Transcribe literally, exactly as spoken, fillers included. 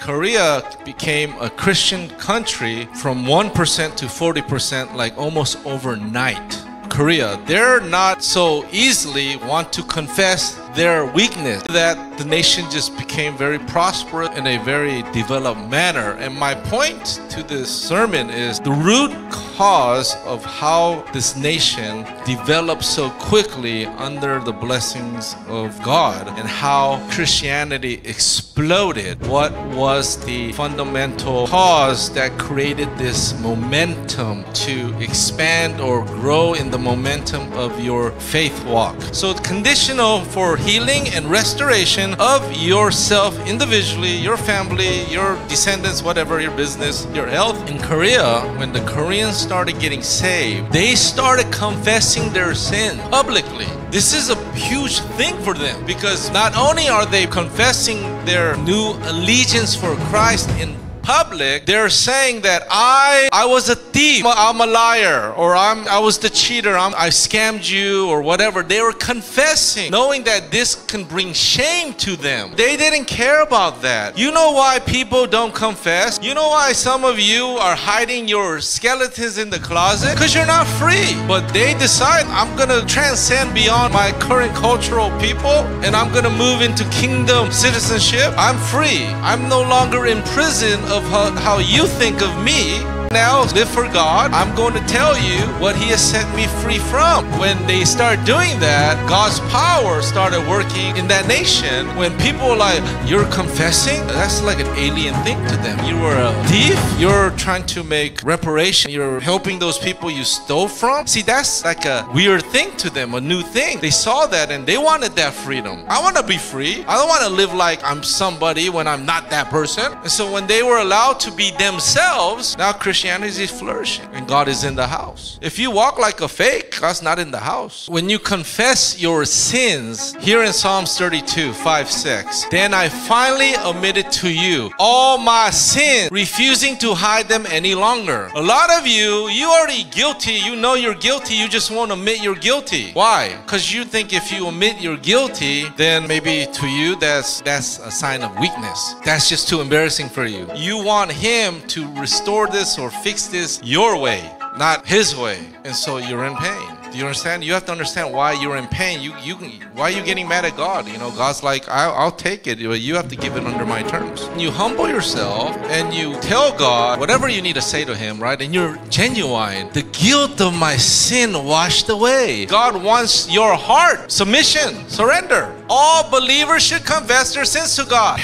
Korea became a Christian country from one percent to forty percent like almost overnight. Korea, they're not so easily want to confess their weakness, that the nation just became very prosperous in a very developed manner. And my point to this sermon is the root cause of how this nation developed so quickly under the blessings of God and how Christianity exploded. What was the fundamental cause that created this momentum to expand or grow in the momentum of your faith walk? So it's conditional for healing and restoration of yourself individually, your family, your descendants, whatever, your business, your health. In Korea, when the Koreans started getting saved, they started confessing their sin publicly. This is a huge thing for them because not only are they confessing their new allegiance for Christ in public, they're saying that I I was a thief, I'm a liar, or I'm I was the cheater, I'm, I scammed you, or whatever. They were confessing, knowing that this can bring shame to them. They didn't care about that. You know why people don't confess? You know why some of you are hiding your skeletons in the closet? Because you're not free. But they decide, I'm gonna transcend beyond my current cultural people, and I'm gonna move into kingdom citizenship. I'm free. I'm no longer in prison of how, how you think of me. Now live for God. I'm going to tell you what He has set me free from. When they start doing that, God's power started working in that nation. When people are like, you're confessing? That's like an alien thing to them. You were a thief. You're trying to make reparation. You're helping those people you stole from. See, that's like a weird thing to them, a new thing. They saw that and they wanted that freedom. I want to be free. I don't want to live like I'm somebody when I'm not that person. And so when they were allowed to be themselves, now Christians Christianity is flourishing and God is in the house. If you walk like a fake, God's not in the house. When you confess your sins, here in Psalms thirty-two, five, six, then I finally admitted to you all my sins, refusing to hide them any longer. A lot of you, you already guilty, you know you're guilty, you just won't admit you're guilty. Why? Because you think if you admit you're guilty, then maybe to you that's, that's a sign of weakness. That's just too embarrassing for you. You want Him to restore this or Or fix this your way, not His way, and so you're in pain. Do you understand? You have to understand why you're in pain. You, you, why are you getting mad at God? You know, God's like, I'll, I'll take it, but you have to give it under my terms. You humble yourself and you tell God whatever you need to say to Him, right? And you're genuine. The guilt of my sin washed away. God wants your heart, submission, surrender. All believers should confess their sins to God.